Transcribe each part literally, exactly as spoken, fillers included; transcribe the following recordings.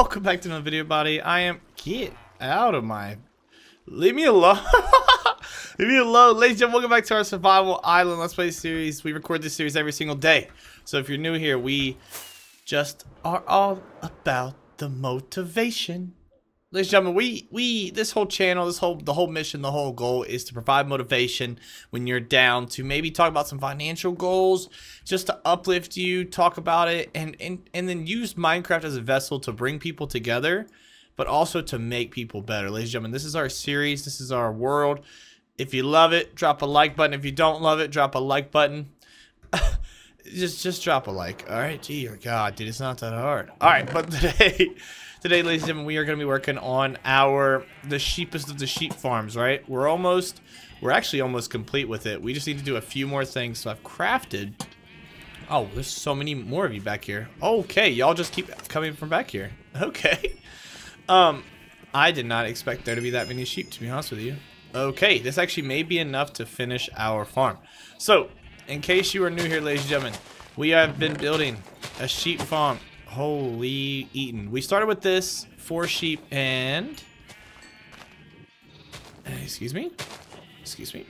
welcome back to another video, buddy. I am... Get out of my... Leave me alone. Leave me alone. Ladies and gentlemen, welcome back to our Survival Island Let's Play series. We record this series every single day. So if you're new here, we just are all about the motivation. Ladies and gentlemen, we, we, this whole channel, this whole, the whole mission, the whole goal is to provide motivation when you're down, to maybe talk about some financial goals, just to uplift you, talk about it, and, and, and then use Minecraft as a vessel to bring people together, but also to make people better. Ladies and gentlemen, this is our series. This is our world. If you love it, drop a like button. If you don't love it, drop a like button. just, just drop a like. All right. Gee, your God, dude, it's not that hard. All right. But today... Today, ladies and gentlemen, we are going to be working on our, the sheepest of the sheep farms, right? We're almost, we're actually almost complete with it. We just need to do a few more things. So I've crafted, oh, there's so many more of you back here. Okay, y'all just keep coming from back here. Okay. Um, I did not expect there to be that many sheep, to be honest with you. Okay, this actually may be enough to finish our farm. So, in case you are new here, ladies and gentlemen, we have been building a sheep farm. Holy eaten. We started with this four sheep and excuse me. Excuse me.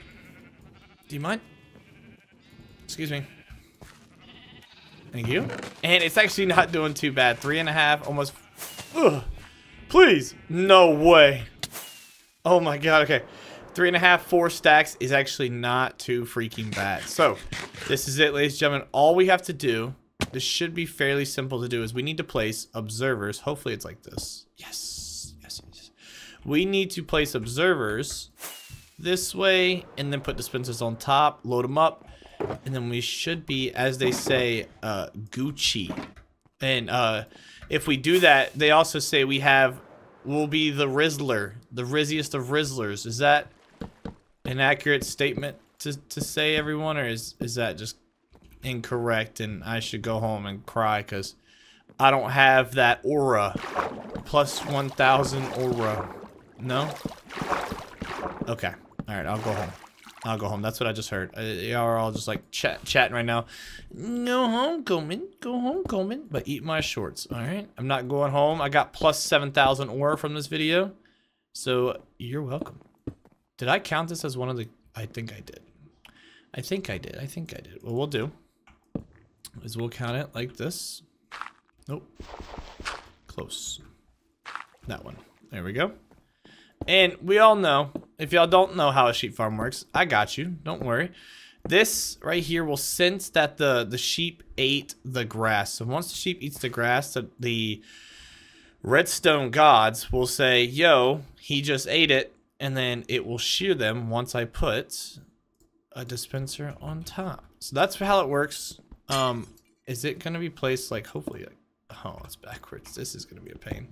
Do you mind? Excuse me. Thank you. And it's actually not doing too bad. Three and a half, almost. Ugh. Please. No way. Oh my God. Okay. Three and a half, four stacks is actually not too freaking bad. So this is it, ladies and gentlemen. All we have to do, this should be fairly simple to do, is we need to place observers. Hopefully it's like this. Yes, yes, yes. We need to place observers this way and then put dispensers on top, load them up. And then we should be, as they say, uh, Gucci. And uh, if we do that, they also say we have, we'll be the Rizzler, the Rizziest of Rizzlers. Is that an accurate statement to, to say, everyone? Or is, is that just incorrect and I should go home and cry because I don't have that aura? Plus one thousand aura. No? Okay. Alright, I'll go home. I'll go home. That's what I just heard. Uh, y'all are all just like chat chatting right now. Go home, Coleman. Go home, Coleman. But eat my shorts. Alright? I'm not going home. I got plus seven thousand aura from this video. So, you're welcome. Did I count this as one of the... I think I did. I think I did. I think I did. What we'll do is we'll count it like this. Nope. Close. That one. There we go. And we all know, if y'all don't know how a sheep farm works, I got you. Don't worry. This right here will sense that the, the sheep ate the grass. So once the sheep eats the grass, the, the redstone gods will say, yo, he just ate it. And then it will shear them once I put a dispenser on top. So that's how it works. Um, is it going to be placed like, hopefully, like, oh, it's backwards. This is going to be a pain.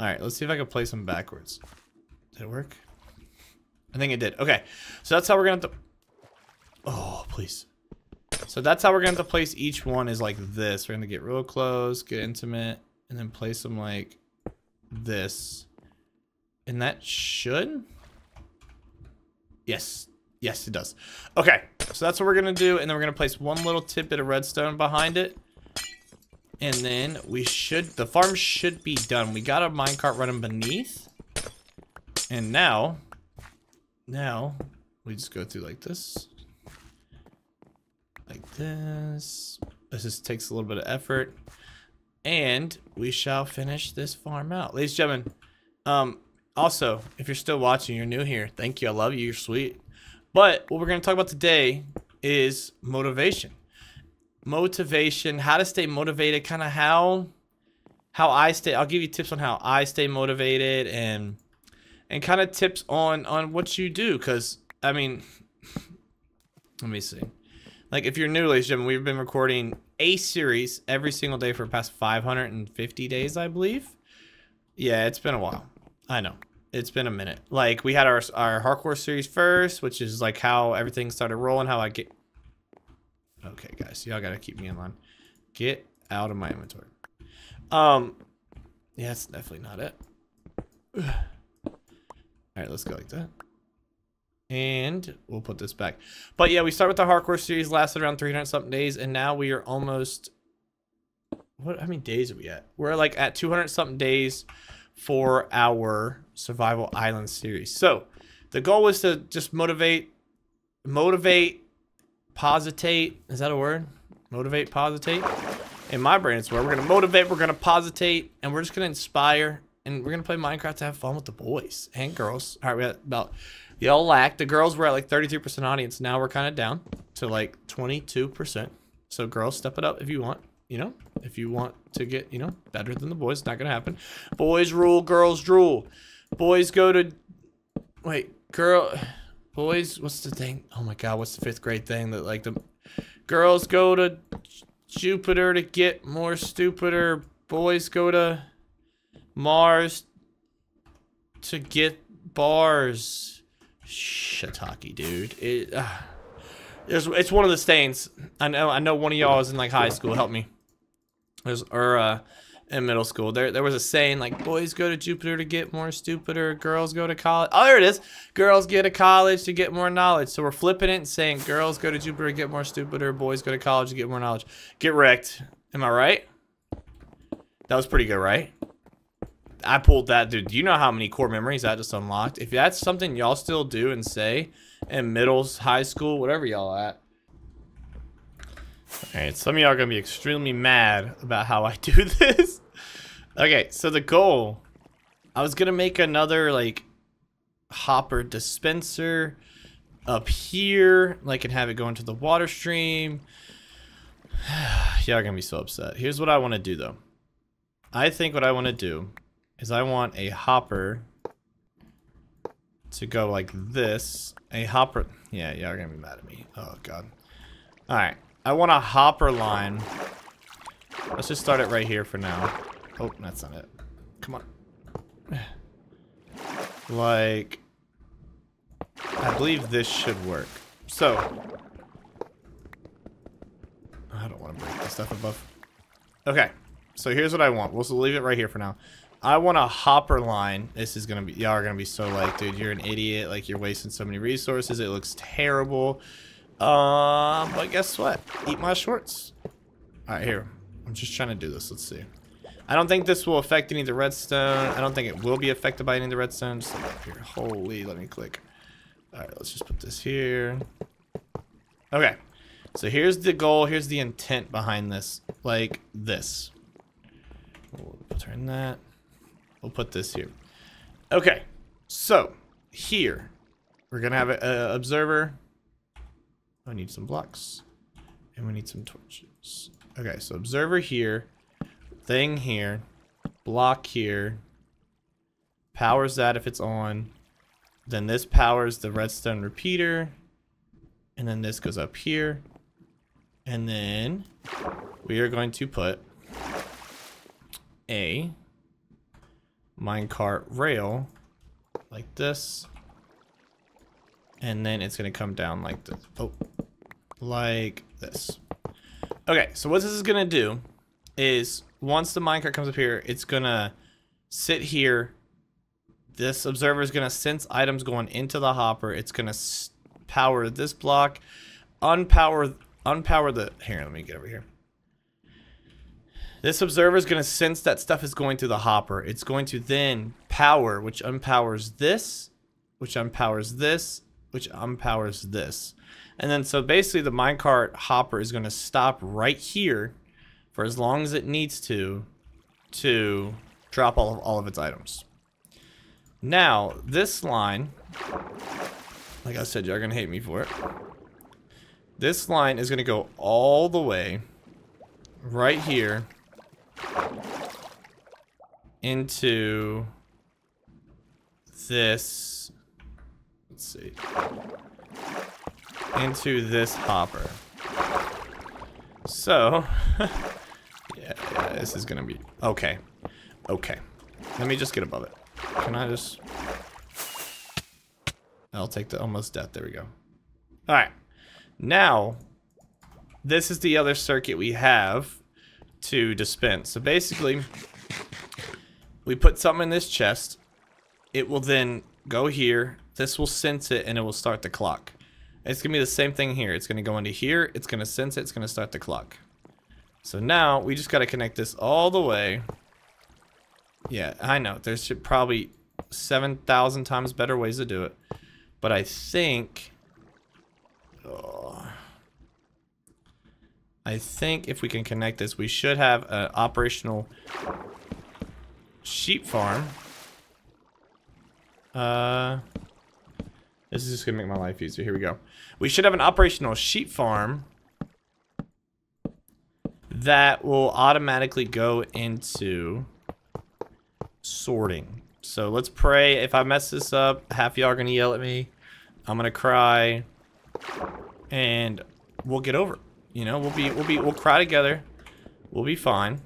All right, let's see if I can place them backwards. Did it work? I think it did. Okay, so that's how we're going to, oh, please. So that's how we're going to place each one, is like this. We're going to get real close, get intimate, and then place them like this. And that should, yes. Yes, it does. Okay, so that's what we're gonna do, and then we're gonna place one little tidbit of redstone behind it, and then we should, the farm should be done. We got a minecart running beneath, and now, now we just go through like this, like this. This just takes a little bit of effort, and we shall finish this farm out, ladies and gentlemen. Um, also, if you're still watching, you're new here. Thank you. I love you. You're sweet. But what we're going to talk about today is motivation. Motivation, how to stay motivated, kind of how how I stay. I'll give you tips on how I stay motivated and and kind of tips on, on what you do. Because, I mean, let me see. Like, if you're new, ladies and gentlemen, we've been recording a series every single day for the past five hundred fifty days, I believe. Yeah, it's been a while. I know. It's been a minute. Like, we had our our hardcore series first, which is like how everything started rolling, how I get... Okay, guys, y'all gotta keep me in line. Get out of my inventory. Um, yeah, that's definitely not it. Alright, let's go like that. And we'll put this back. But yeah, we started with the hardcore series, lasted around three hundred something days, and now we are almost... What? How many days are we at? We're like at two hundred something days for our survival island series. So the goal was to just motivate, motivate, positate. Is that a word? Motivate, positate. In my brain, it's where we're gonna motivate, we're gonna positate, and we're just gonna inspire, and we're gonna play Minecraft to have fun with the boys and girls. All right, we got about y'all lack. The girls were at like thirty-three percent audience. Now we're kind of down to like twenty-two percent. So girls, step it up if you want. You know, if you want to get, you know, better than the boys, it's not gonna happen. Boys rule, girls drool. Boys go to, wait, girl, boys. What's the thing? Oh my God, what's the fifth grade thing that like the girls go to Jupiter to get more stupider. Boys go to Mars to get bars. Shiitake, dude. It, uh, there's, it's one of the stains. I know. I know one of y'all is in like high school. Help me. There's or uh, in middle school. There, there was a saying like, boys go to Jupiter to get more stupider. Girls go to college. Oh, there it is. Girls go to college to get more knowledge. So we're flipping it and saying, girls go to Jupiter to get more stupider. Boys go to college to get more knowledge. Get wrecked. Am I right? That was pretty good, right? I pulled that, dude. Do you know how many core memories I just unlocked? If that's something y'all still do and say in middles, high school, whatever y'all at. All right, some of y'all are gonna be extremely mad about how I do this. Okay, so the goal, I was gonna make another like hopper dispenser up here, like, and have it go into the water stream. Y'all are gonna be so upset. Here's what I want to do though. I think what I want to do is I want a hopper to go like this. A hopper, yeah, y'all are gonna be mad at me. Oh God. All right. I want a hopper line. Let's just start it right here for now. Oh, that's not it. Come on. Like, I believe this should work. So, I don't want to break this stuff above. Okay, so here's what I want. We'll just leave it right here for now. I want a hopper line. This is gonna be, y'all are gonna be so like, dude, you're an idiot. Like, you're wasting so many resources. It looks terrible. Um, but guess what? Eat my shorts. All right, here. I'm just trying to do this. Let's see. I don't think this will affect any of the redstone. I don't think it will be affected by any of the redstone. Just look up here. Holy, let me click. All right, let's just put this here. Okay. So here's the goal. Here's the intent behind this. Like this. We'll turn that. We'll put this here. Okay. So here, we're going to have an observer. I need some blocks, and we need some torches. Okay, so observer here, thing here, block here, powers that if it's on, then this powers the redstone repeater, and then this goes up here, and then we are going to put a minecart rail like this, and then it's gonna come down like this. Oh. Like this. Okay, so what this is gonna do is once the minecart comes up here, it's gonna sit here. This observer is gonna sense items going into the hopper. It's gonna power this block, unpower, unpower the. Here, let me get over here. This observer is gonna sense that stuff is going through the hopper. It's going to then power, which unpowers this, which unpowers this, which unpowers this. And then so basically the minecart hopper is going to stop right here for as long as it needs to to drop all of, all of its items. Now this line, like I said, you're going to hate me for it. This line is going to go all the way right here into this, let's see, into this hopper. So yeah, yeah, this is gonna be okay. Okay, let me just get above it. Can I just, I'll take the almost death. There we go. All right, now this is the other circuit we have to dispense. So basically we put something in this chest, it will then go here, this will sense it, and it will start the clock. It's gonna be the same thing here. It's gonna go into here, it's gonna sense it, it's gonna start the clock. So now we just got to connect this all the way. Yeah, I know there's probably seven thousand times better ways to do it, but I think oh, I think if we can connect this, we should have an operational sheep farm. Uh, this is just gonna make my life easier. Here we go. We should have an operational sheep farm that will automatically go into sorting. So let's pray. If I mess this up, half y'all are gonna yell at me. I'm gonna cry, and we'll get over it. You know, we'll be, we'll be, we'll cry together. We'll be fine,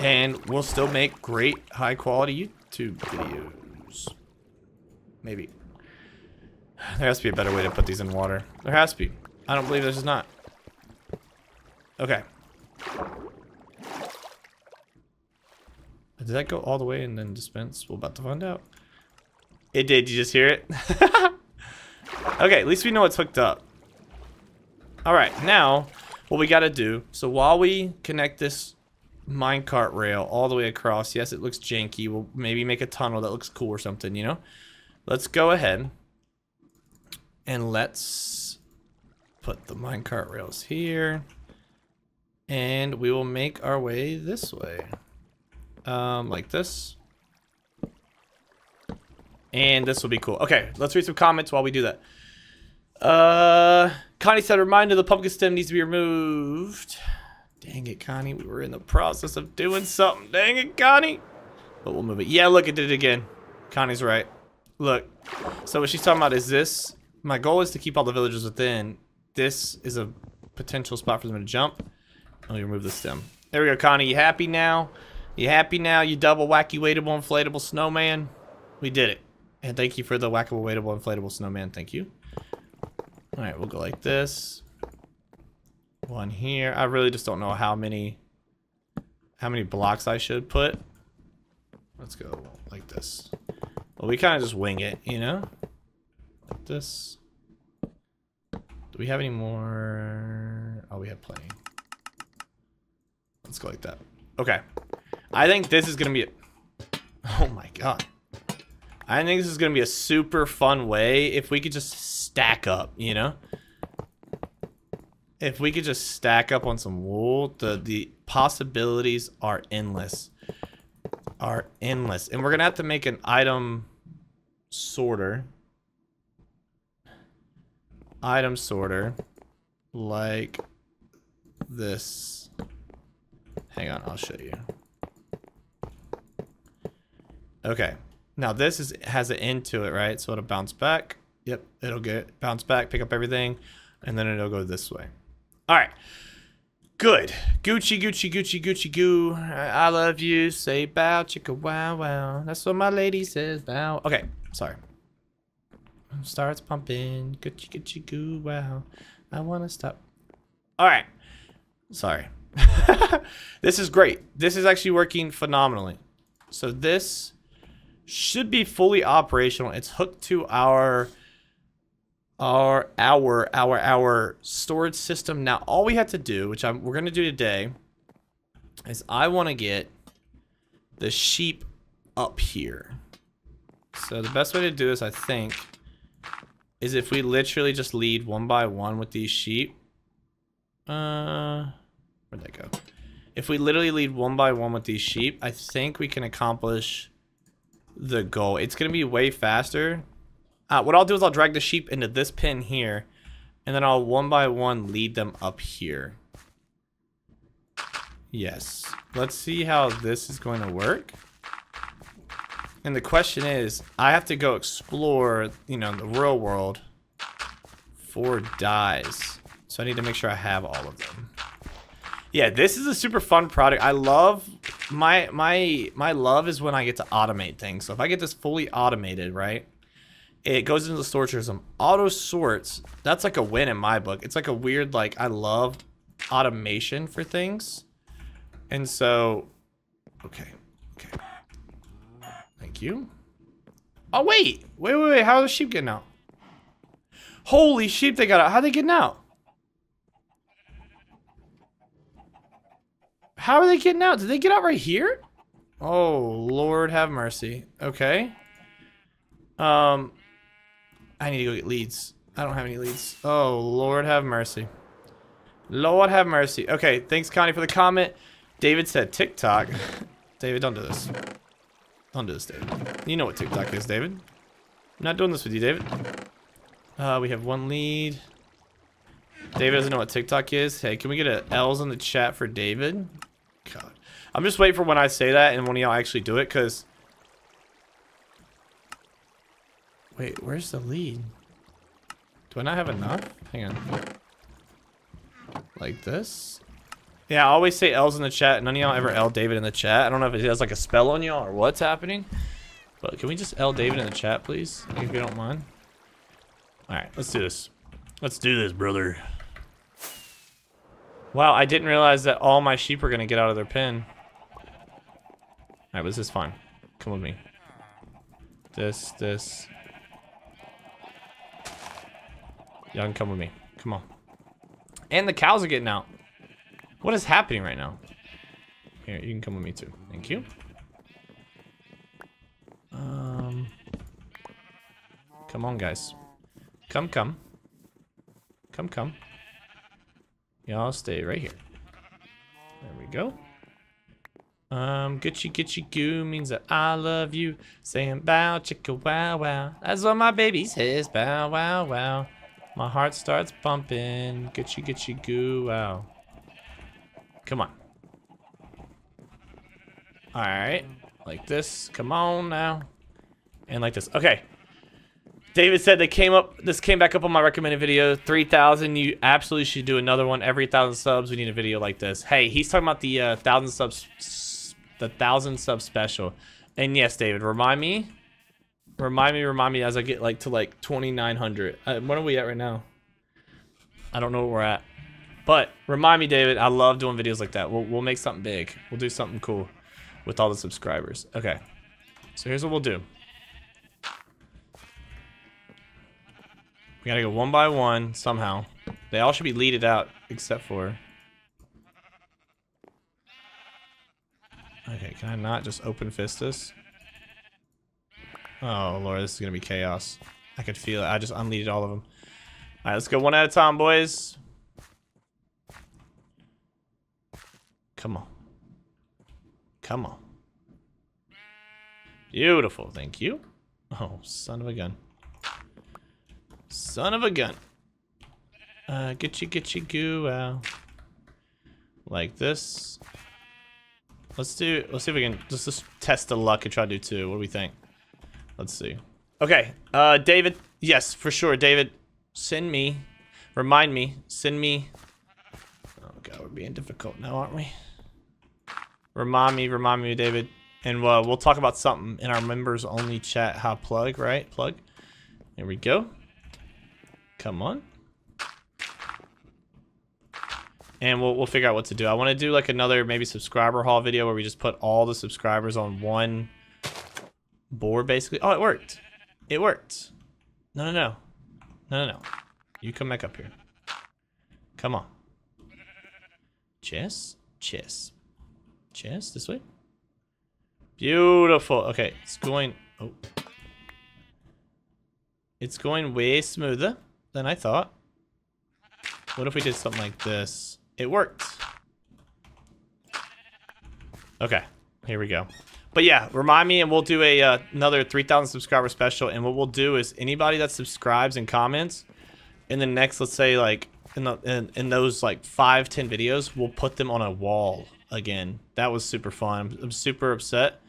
and we'll still make great, high-quality YouTube videos. Maybe. There has to be a better way to put these in water. There has to be. I don't believe this is not. Okay. Did that go all the way and then dispense? We're about to find out. It did. You just hear it? Okay, at least we know it's hooked up. Alright, now what we gotta do, so while we connect this minecart rail all the way across, yes, it looks janky, we'll maybe make a tunnel that looks cool or something, you know? Let's go ahead and let's put the minecart rails here, and we will make our way this way. Um, like this. And this will be cool. Okay, let's read some comments while we do that. Uh, Connie said, reminder, the pumpkin stem needs to be removed. Dang it, Connie. We were in the process of doing something. Dang it, Connie. But we'll move it. Yeah, look, it did it again. Connie's right. Look. So what she's talking about is this. My goal is to keep all the villagers within. This is a potential spot for them to jump. Let me remove the stem. There we go, Connie. You happy now? You happy now, you double wacky waitable inflatable snowman? We did it. And thank you for the wackable waitable inflatable snowman. Thank you. All right, we'll go like this. One here. I really just don't know how many how many blocks I should put. Let's go like this. Well, we kind of just wing it, you know? Like this. Do we have any more? Oh, we have plenty. Let's go like that. Okay. I think this is gonna be a, oh my god. I think this is gonna be a super fun way if we could just stack up, you know? If we could just stack up on some wool, the, the possibilities are endless. Are endless. And we're gonna have to make an item sorter. Item sorter. Like this. Hang on, I'll show you. Okay, now this is has an end to it, right? So it'll bounce back. Yep, it'll get bounce back, pick up everything, and then it'll go this way. All right, good. Gucci, Gucci, Gucci, Gucci, goo. I love you. Say bow, chicka, wow, wow. That's what my lady says. Bow. Okay, sorry. Starts pumping. Gucci, Gucci, goo, wow. I wanna stop. All right, sorry. This is great. This is actually working phenomenally. So this should be fully operational. It's hooked to our our our our our storage system. Now all we have to do, which I'm, we're gonna do today, is I want to get the sheep up here. So the best way to do this, I think, is if we literally just lead one by one with these sheep. Uh, where'd that go? If we literally lead one by one with these sheep, I think we can accomplish the goal. It's going to be way faster. Uh, what I'll do is I'll drag the sheep into this pen here, and then I'll one by one lead them up here. Yes. Let's see how this is going to work. And the question is, I have to go explore, you know, the real world for dyes. So I need to make sure I have all of them. Yeah, this is a super fun product. I love, my my my love is when I get to automate things. So if I get this fully automated, right, it goes into the storage system. Auto sorts, that's like a win in my book. It's like a weird, like, I love automation for things. And so, okay, okay. Thank you. Oh, wait, wait, wait, wait. How are the sheep getting out? Holy sheep, they got out. How are they getting out? How are they getting out? Did they get out right here? Oh, Lord have mercy. Okay. Um, I need to go get leads. I don't have any leads. Oh, Lord have mercy. Lord have mercy. Okay, thanks, Connie, for the comment. David said TikTok. David, don't do this. Don't do this, David. You know what TikTok is, David. I'm not doing this with you, David. Uh, we have one lead. David doesn't know what TikTok is. Hey, can we get a L's in the chat for David? God. I'm just waiting for when I say that and when y'all actually do it, because... Wait, where's the lead? Do I not have enough? Hang on. Like this? Yeah, I always say L's in the chat. None of y'all ever L David in the chat. I don't know if it has like a spell on y'all or what's happening. But can we just L David in the chat, please? If you don't mind. Alright, let's do this. Let's do this, brother. Wow, I didn't realize that all my sheep are going to get out of their pen. Alright, but this is fine. Come with me. This, this. Y'all can come with me. Come on. And the cows are getting out. What is happening right now? Here, you can come with me too. Thank you. Um, come on, guys. Come, come. Come, come. Y'all stay right here. There we go. Um, Gucci, Gucci, Goo means that I love you. Saying bow, chicka, wow, wow. That's what my baby says. Bow, wow, wow. My heart starts pumping. Gucci, Gucci, Goo, wow. Come on. Alright. Like this. Come on now. And like this. Okay. David said they came up. This came back up on my recommended video. three thousand. You absolutely should do another one every thousand subs. We need a video like this. Hey, he's talking about the uh, thousand subs, the thousand sub special. And yes, David, remind me, remind me, remind me as I get like to like twenty-nine hundred. Uh, what are we at right now? I don't know where we're at, but remind me, David. I love doing videos like that. We'll we'll make something big. We'll do something cool with all the subscribers. Okay, so here's what we'll do. We gotta go one by one somehow. They all should be leaded out except for... Okay, can I not just open fist this? Oh Lord, this is gonna be chaos. I could feel it. I just unleaded all of them. Alright, let's go one at a time, boys. Come on. Come on. Beautiful, thank you. Oh, son of a gun. Son of a gun. Uh, get you, get you, goo out. Like this. Let's do, let's see if we can just, just test the luck and try to do two. What do we think? Let's see. Okay, uh, David. Yes, for sure, David. Send me, remind me, send me. Oh God, we're being difficult now, aren't we? Remind me, remind me, David. And uh, we'll talk about something in our members only chat. How plug, right? Plug. There we go. Come on. And we'll, we'll figure out what to do. I want to do like another maybe subscriber haul video where we just put all the subscribers on one board basically. Oh, it worked. It worked. No, no, no. No, no, no. You come back up here. Come on. Chess. Chess. Chess this way. Beautiful. Okay. It's going. Oh. It's going way smoother than I thought. What if we did something like this? It worked. Okay, here we go. But yeah, remind me and we'll do a uh, another three thousand subscriber special. And what we'll do is anybody that subscribes and comments in the next, let's say like in, the, in, in those like five, ten videos, we'll put them on a wall again. That was super fun. I'm super upset.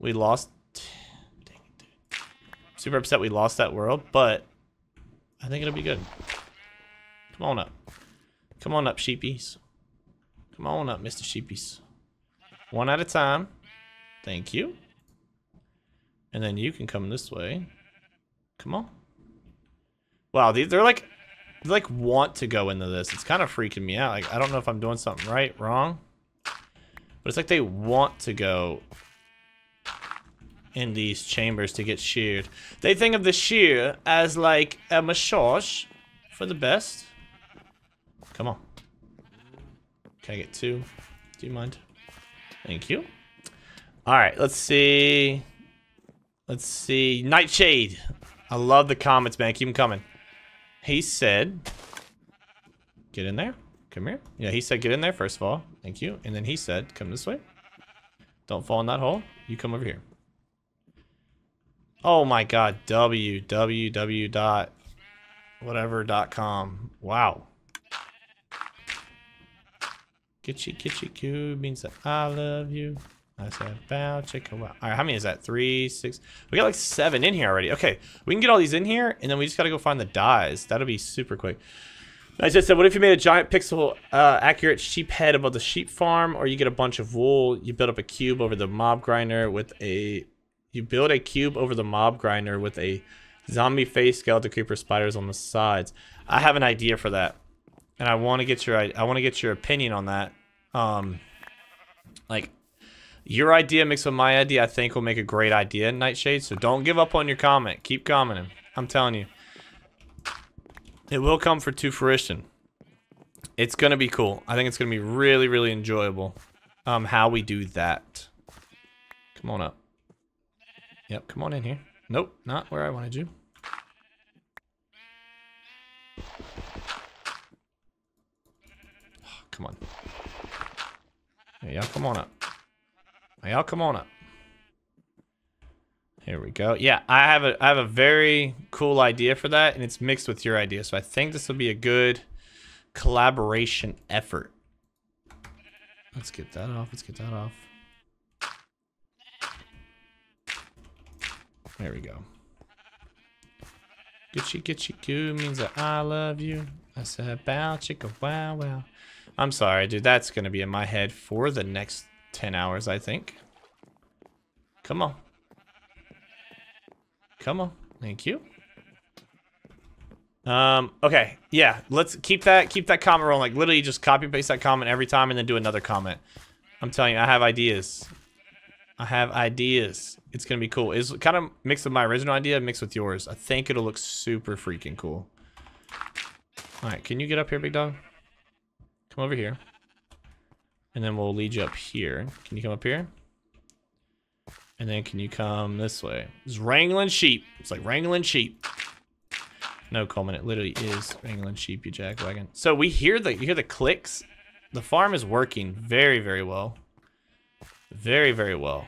We lost. Super upset we lost that world, but I think it'll be good. Come on up. Come on up, sheepies. Come on up, Mister Sheepies. One at a time. Thank you. And then you can come this way. Come on. Wow, these they're like they like want to go into this. It's kind of freaking me out. Like I don't know if I'm doing something right, wrong. But it's like they want to go in these chambers to get sheared. They think of the shear as like a massage for the best. Come on. Can I get two? Do you mind? Thank you. All right, let's see. Let's see. Nightshade. I love the comments, man. Keep them coming. He said, get in there. Come here. Yeah, he said, get in there, first of all. Thank you. And then he said, come this way. Don't fall in that hole. You come over here. Oh my God. w w w dot whatever dot com. Wow. Kitschy, kitschy, coo means that I love you. I said, bow, chicken, wow. All right, how many is that? Three, six. We got like seven in here already. Okay, we can get all these in here, and then we just got to go find the dyes. That'll be super quick. I just said, what if you made a giant pixel uh, accurate sheep head above the sheep farm, or you get a bunch of wool, you build up a cube over the mob grinder with a, you build a cube over the mob grinder with a zombie face, skeleton creeper, spiders on the sides. I have an idea for that, and I want to get your, I want to get your opinion on that. Um, like, your idea mixed with my idea, I think will make a great idea, Nightshade. So don't give up on your comment. Keep commenting. I'm telling you. It will come for to fruition. It's going to be cool. I think it's going to be really, really enjoyable um, how we do that. Come on up. Yep, come on in here. Nope, not where I wanted you. Oh, come on. Hey, y'all come on up. Y'all come on up. Here we go. Yeah, I have a I have a very cool idea for that, and it's mixed with your idea, so I think this will be a good collaboration effort. Let's get that off. Let's get that off. There we go. Gucci, gucci, goo means that I love you. I said, bow, chicka, wow, wow. I'm sorry, dude. That's gonna be in my head for the next ten hours, I think. Come on. Come on. Thank you. Um, okay. Yeah, let's keep that keep that comment rolling. Like, literally just copy paste that comment every time and then do another comment. I'm telling you, I have ideas. I have ideas. It's gonna be cool. It's kind of mixed with my original idea, mixed with yours. I think it'll look super freaking cool. Alright, can you get up here, big dog? Come over here. And then we'll lead you up here. Can you come up here? And then can you come this way? It's wrangling sheep. It's like wrangling sheep. No, Coleman, it literally is wrangling sheep, you jackwagon. So we hear the, you hear the clicks. The farm is working very, very well. Very, very well.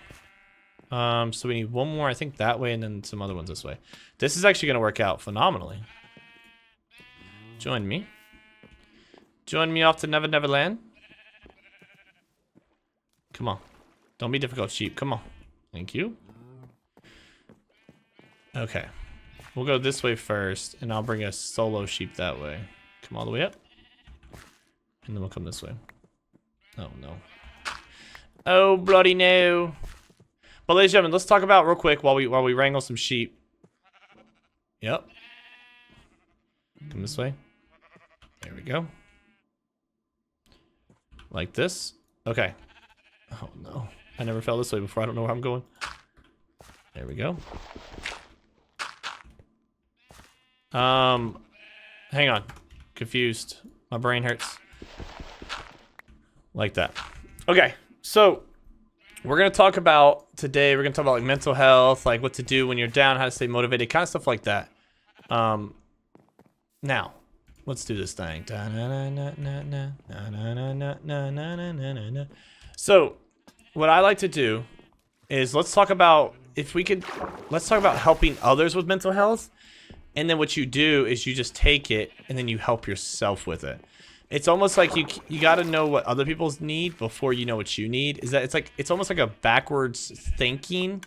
Um, so we need one more, I think, that way, and then some other ones this way. This is actually going to work out phenomenally. Join me. Join me off to Never Never Land. Come on. Don't be difficult, sheep. Come on. Thank you. Okay. We'll go this way first, and I'll bring a solo sheep that way. Come all the way up. And then we'll come this way. Oh, no. Oh, bloody no. But ladies and gentlemen, let's talk about real quick while we while we wrangle some sheep. Yep. Come this way. There we go. Like this. Okay. Oh no, I never fell this way before. I don't know where I'm going. There we go. Um, hang on. Confused. My brain hurts. Like that. Okay, so we're going to talk about today, we're going to talk about like mental health, like what to do when you're down, how to stay motivated, kind of stuff like that. Um, now. Let's do this thing. So, what I like to do is let's talk about if we could, let's talk about helping others with mental health. And then what you do is you just take it and then you help yourself with it. It's almost like you you got to know what other people need before you know what you need. Is that it's like it's almost like a backwards thinking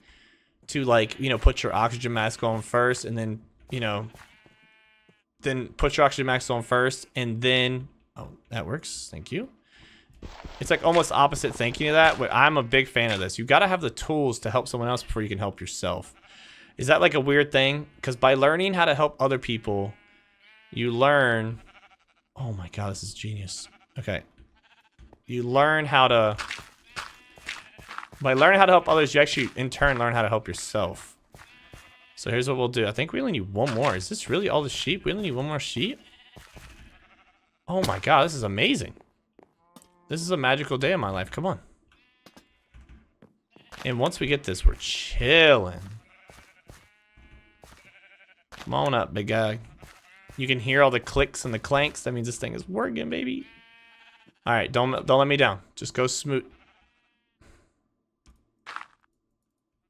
to like, you know, put your oxygen mask on first and then, you know, then put your oxygen mask on first and then, oh, that works. Thank you. It's like almost opposite thinking of that, but I'm a big fan of this. You got to have the tools to help someone else before you can help yourself. Is that like a weird thing? Because by learning how to help other people, you learn, oh my God, this is genius. Okay. You learn how to, by learning how to help others, you actually in turn learn how to help yourself. So here's what we'll do. I think we only need one more. Is this really all the sheep? We only need one more sheep? Oh my God, this is amazing. This is a magical day in my life. Come on. And once we get this, we're chilling. Come on up, big guy. You can hear all the clicks and the clanks. That means this thing is working, baby. All right, don't don't let me down. Just go smooth.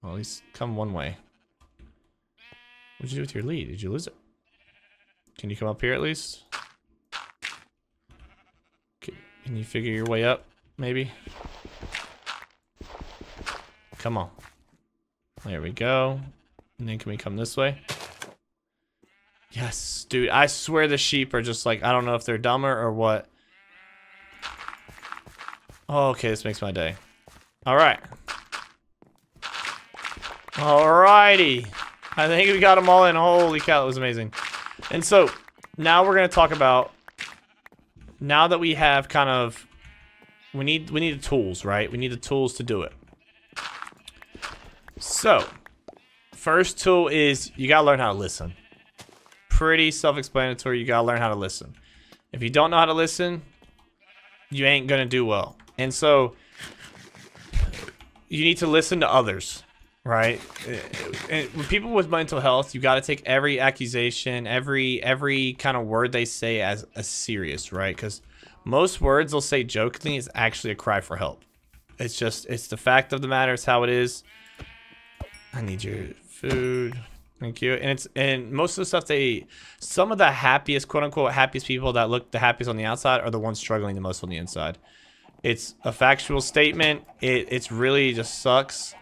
Well, at least come one way. What'd you do with your lead? Did you lose it? Can you come up here at least? Can you figure your way up, maybe? Come on. There we go. And then can we come this way? Yes, dude. I swear the sheep are just like, I don't know if they're dumber or what. Oh, okay, this makes my day. All right. Alrighty. I think we got them all in. Holy cow, it was amazing. And so, now we're going to talk about, now that we have kind of, we need, we need the tools, right? We need the tools to do it. So, first tool is, you got to learn how to listen. Pretty self-explanatory, you got to learn how to listen. If you don't know how to listen, you ain't going to do well. And so, you need to listen to others. Right, and people with mental health, you got to take every accusation, every every kind of word they say as a serious, right? Because most words they'll say jokingly is actually a cry for help. It's just, it's the fact of the matter. It's how it is. I need your food, thank you. And it's and most of the stuff they, some of the happiest, quote unquote, happiest people that look the happiest on the outside are the ones struggling the most on the inside. It's a factual statement. It it's really just sucks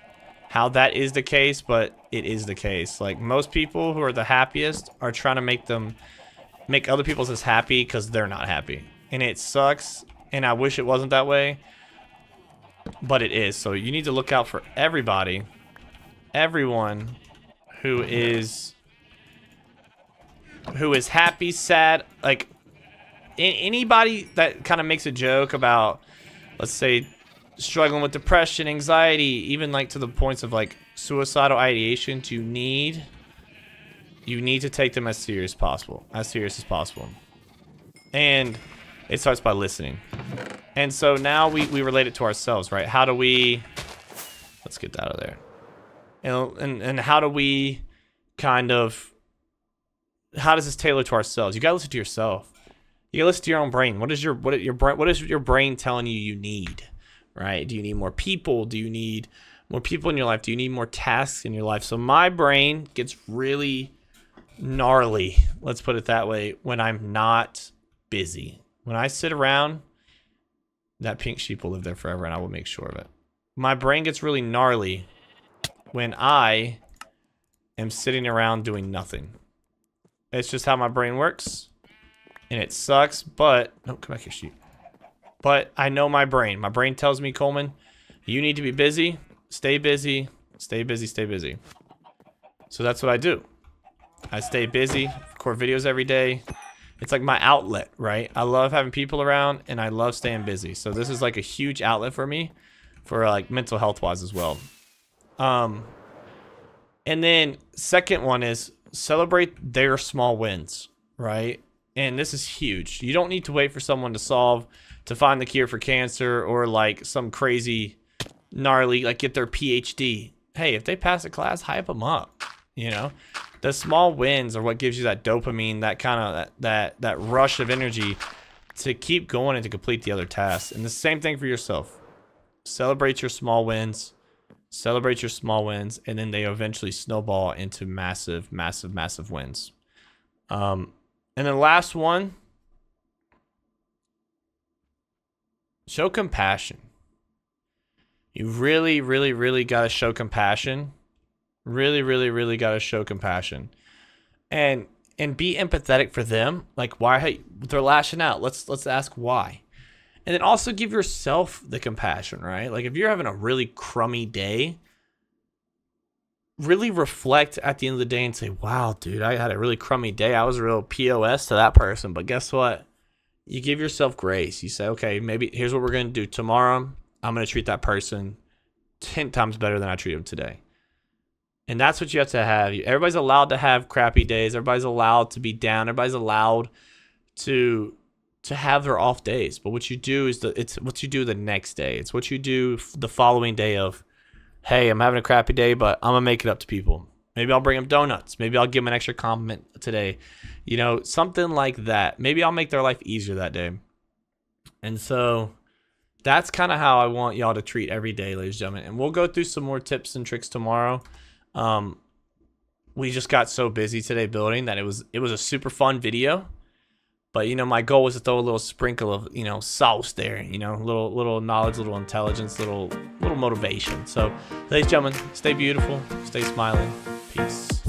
how that is the case, but it is the case. Like, most people who are the happiest are trying to make them, make other people as happy because they're not happy. And it sucks, and I wish it wasn't that way, but it is. So you need to look out for everybody, everyone who is, who is happy, sad, like, anybody that kind of makes a joke about, let's say, struggling with depression, anxiety, even like to the points of like suicidal ideations, you need you need to take them as serious as possible, as serious as possible. And it starts by listening. And so now we, we relate it to ourselves, right? How do we, let's get that out of there. And, and, and how do we kind of, how does this tailor to ourselves? You gotta listen to yourself. You gotta listen to your own brain. What is your, what is your brain, what is your brain telling you you need? Right? Do you need more people? Do you need more people in your life? Do you need more tasks in your life? So my brain gets really gnarly, let's put it that way, when I'm not busy. When I sit around, that pink sheep will live there forever and I will make sure of it. My brain gets really gnarly when I am sitting around doing nothing. It's just how my brain works, and it sucks, but... Oh, come back here, sheep. But I know my brain. My brain tells me, Coleman, you need to be busy, stay busy, stay busy, stay busy. So that's what I do. I stay busy, record videos every day. It's like my outlet, right? I love having people around and I love staying busy. So this is like a huge outlet for me, for like mental health wise as well. Um, and then second one is celebrate their small wins, right? And this is huge. You don't need to wait for someone to solve, to find the cure for cancer, or like some crazy gnarly, like get their P H D. Hey, if they pass a class, hype them up. You know, the small wins are what gives you that dopamine, that kind of that, that that rush of energy to keep going and to complete the other tasks. And the same thing for yourself. Celebrate your small wins, celebrate your small wins, and then they eventually snowball into massive, massive, massive wins. Um, and the last one. Show compassion. You really, really, really gotta show compassion. Really, really, really gotta show compassion, and and be empathetic for them. Like, why hey, they're lashing out? Let's let's ask why, and then also give yourself the compassion, right? Like, if you're having a really crummy day, really reflect at the end of the day and say, "Wow, dude, I had a really crummy day. I was a real P O S to that person." But guess what? You give yourself grace. You say, okay, maybe here's what we're going to do. Tomorrow, I'm going to treat that person ten times better than I treat them today. And that's what you have to have. Everybody's allowed to have crappy days. Everybody's allowed to be down. Everybody's allowed to to have their off days. But what you do is the, it's what you do the next day. It's what you do the following day of, hey, I'm having a crappy day, but I'm gonna make it up to people. Maybe I'll bring them donuts. Maybe I'll give them an extra compliment today. You know, something like that. Maybe I'll make their life easier that day. And so that's kind of how I want y'all to treat every day, ladies and gentlemen. And we'll go through some more tips and tricks tomorrow. Um, we just got so busy today building that it was it was a super fun video. But, you know, my goal was to throw a little sprinkle of, you know, sauce there, you know, little little knowledge, little intelligence, little little motivation. So, ladies and gentlemen, stay beautiful, stay smiling. Peace.